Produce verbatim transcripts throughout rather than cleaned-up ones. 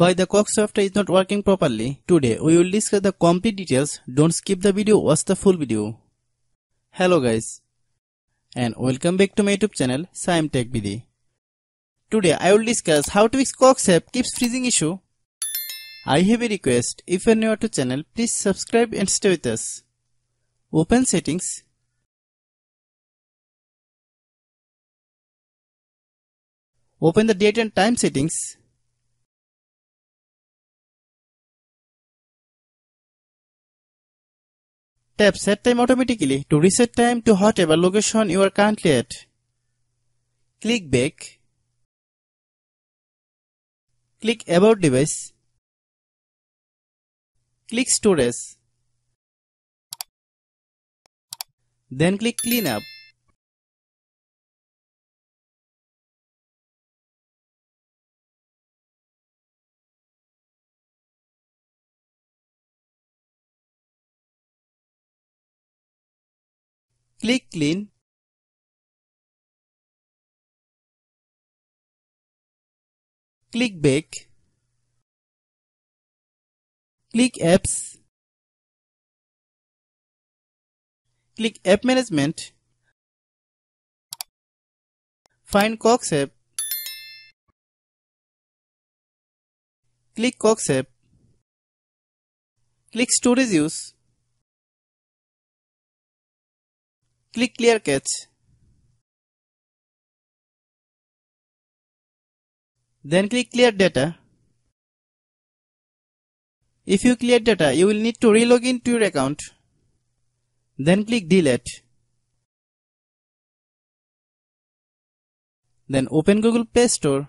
why the Cox software is not working properly. Today we will discuss the complete details. Don't skip the video, watch the full video. Hello guys, and welcome back to my YouTube channel Shaem TechBD. Today I will discuss how to fix Cox app keeps freezing issue. I have a request. If you are new to channel, please subscribe and stay with us. Open settings. Open the date and time settings. Tap set time automatically to reset time to whatever location you are currently at. Click back. Click about device. Click storage. Then click clean up. Click clean. Click back. Click apps. Click app management. Find Cox app. Click Cox app. Click storage use. Click clear cache. Then click clear data. If you clear data, you will need to relog in to your account. Then click delete. Then open Google Play Store.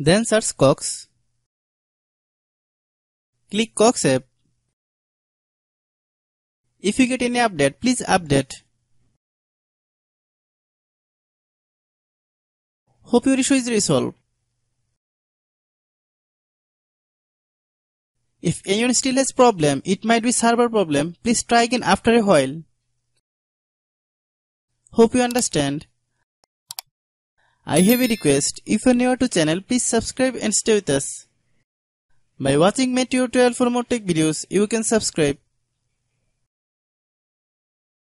Then search Cox. Click Cox app. If you get any update, please update. Hope your issue is resolved. If anyone still has problem, it might be server problem. Please try again after a while. Hope you understand. I have a request. If you are new to channel, please subscribe and stay with us. By watching my tutorial for more tech videos, you can subscribe.